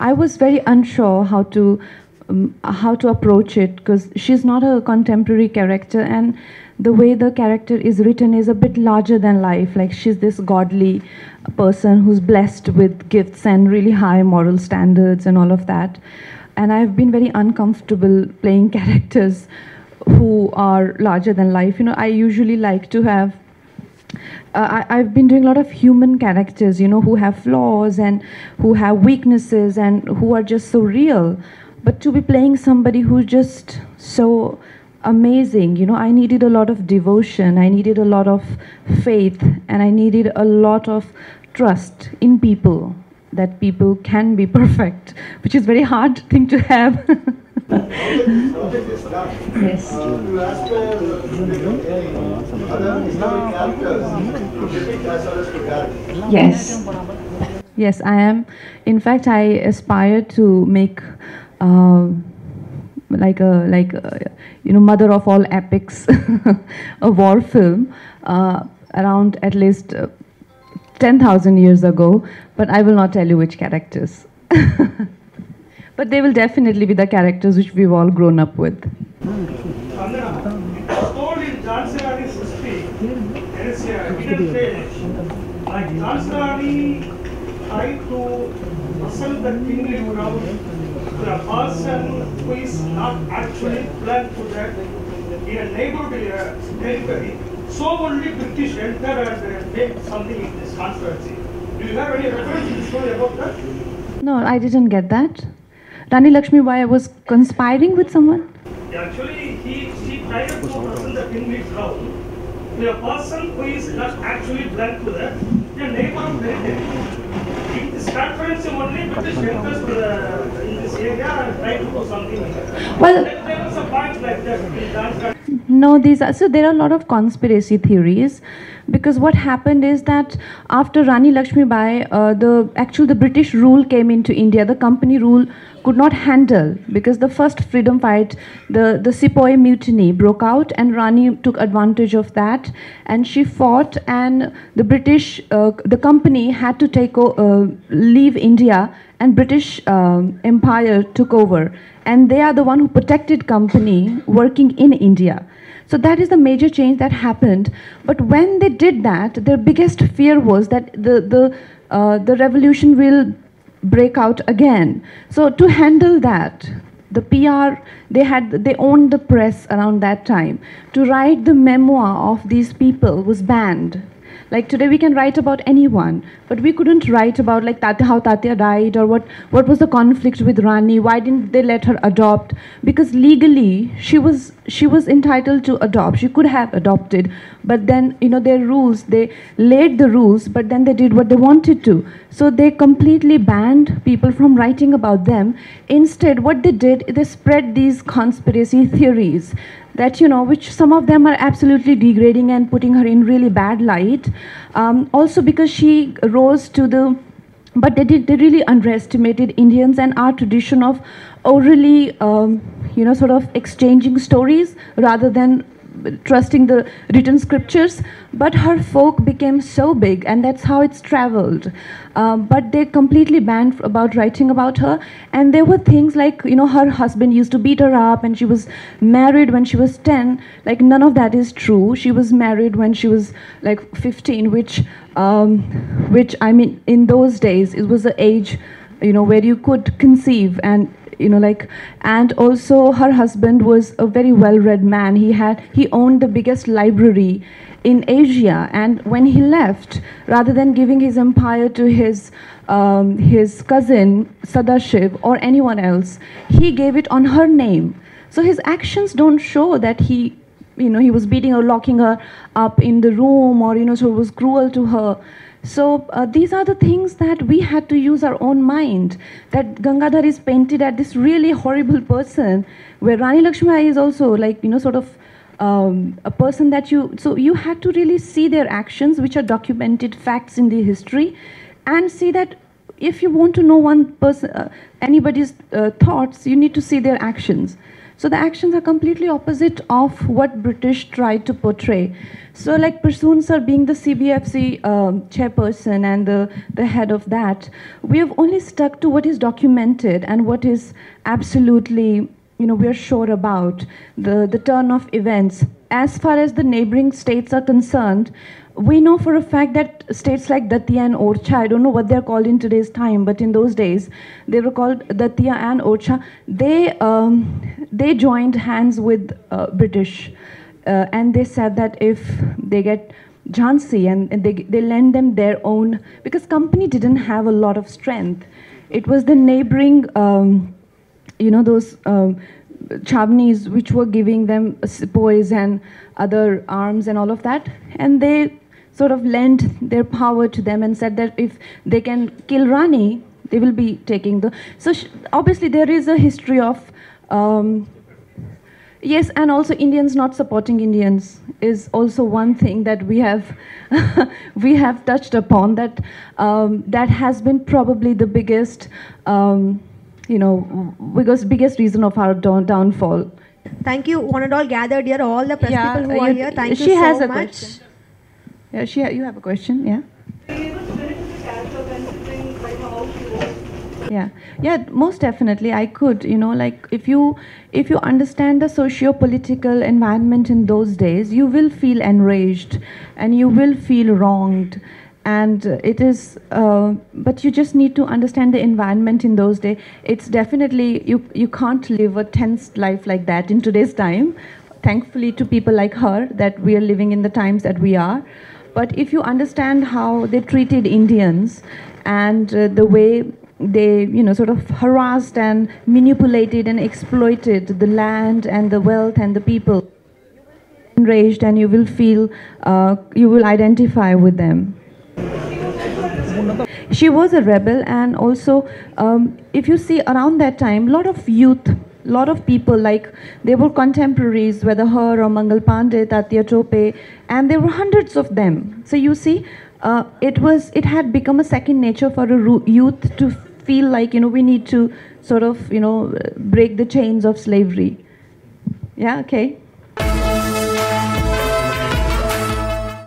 I was very unsure how to approach it, because she's not a contemporary character, and the way the character is written is a bit larger than life. Like, she's this godly person who's blessed with gifts and really high moral standards and all of that. And I've been very uncomfortable playing characters who are larger than life. You know, I usually like to have I've been doing a lot of human characters, you know, who have flaws and who have weaknesses and who are just so real. But to be playing somebody who's just so amazing, you know, I needed a lot of devotion, I needed a lot of faith, and I needed a lot of trust in people, that people can be perfect, which is a very hard thing to have. Yes. You asked other Islamic characters. Yes. Yes, I am. In fact, I aspire to make you know, mother of all epics, a war film around at least 10,000 years ago, but I will not tell you which characters. But they will definitely be the characters which we've all grown up with. Try to muscle the kingly around the person who is not actually planned to that in a neighborhood territory. So only British enter and make something in this conspiracy. Do you have any reference in the story about that? No, I didn't get that. Rani Lakshmibai was conspiring with someone? Actually, she tried to muscle the kingly around the person who is not actually planned to that in a neighborhood territory. Well, no, these are, so there are a lot of conspiracy theories, because what happened is that after Rani Lakshmibai, the British rule came into India. The company rule could not handle, because the first freedom fight, the Sepoy Mutiny broke out, and Rani took advantage of that, and she fought, and the British, the company had to leave India, and British Empire took over, and they are the one who protected company working in India. So that is the major change that happened. But when they did that, their biggest fear was that the revolution will break out again. So to handle that, the PR, they owned the press around that time. To write the memoir of these people was banned. Like, today we can write about anyone, but we couldn't write about, like, how Tatiya died, or what was the conflict with Rani, why didn't they let her adopt, because legally she was entitled to adopt, she could have adopted, but then, you know, their rules, they laid the rules, but then they did what they wanted to, so they completely banned people from writing about them. Instead, what they did, they spread these conspiracy theories that, you know, which some of them are absolutely degrading and putting her in really bad light. Also because she rose to the, but they really underestimated Indians and our tradition of orally, you know, sort of exchanging stories rather than trusting the written scriptures. But her folk became so big, and that's how it's traveled. But they completely banned about writing about her, and there were things like, you know, her husband used to beat her up, and she was married when she was 10. Like, none of that is true. She was married when she was like 15, which I mean, in those days it was the age, you know, where you could conceive. And you know, like, and also her husband was a very well-read man. He owned the biggest library in Asia. And when he left, rather than giving his empire to his cousin Sadashiv or anyone else, he gave it on her name. So his actions don't show that he, you know, he was beating or locking her up in the room, or, you know, so it was cruel to her. So these are the things that we had to use our own mind, that Gangadhar is painted as this really horrible person, where Rani Lakshmibai is also, like, you know, sort of a person that you had to really see their actions, which are documented facts in the history, and see that if you want to know one person, anybody's thoughts, you need to see their actions. So the actions are completely opposite of what British tried to portray. So like Prasoon sir being the CBFC chairperson and the head of that, we have only stuck to what is documented and what is absolutely, you know, we're sure about, the turn of events. As far as the neighboring states are concerned, we know for a fact that states like Datia and Orcha, I don't know what they're called in today's time, but in those days, they were called Datia and Orcha. They joined hands with British, and they said that if they get Jhansi and they lend them their own, because company didn't have a lot of strength. It was the neighboring, you know, those Chavnis which were giving them sepoys and other arms and all of that, and they sort of lent their power to them and said that if they can kill Rani, they will be taking the... So obviously there is a history of... yes, and also Indians not supporting Indians is also one thing that we have touched upon, that that has been probably the biggest... you know, because biggest reason of our downfall. Thank you, one and all gathered here, all the press people who are here. Thank you so much. She has a question. Yeah, you have a question, yeah? Yeah, most definitely I could, you know, like if you understand the socio-political environment in those days, you will feel enraged and you will feel wronged. And it is, but you just need to understand the environment in those days. It's definitely, you can't live a tense life like that in today's time. Thankfully to people like her, that we are living in the times that we are. But if you understand how they treated Indians and the way they, you know, sort of harassed and manipulated and exploited the land and the wealth and the people, you will feel enraged and you will feel, you will identify with them. She was a rebel, and also if you see around that time, a lot of youth, a lot of people, like they were contemporaries, whether her or Mangal Pande, Tatya Tope, and there were hundreds of them. So you see, it had become a second nature for a youth to feel like, you know, we need to sort of, you know, break the chains of slavery. Yeah, okay.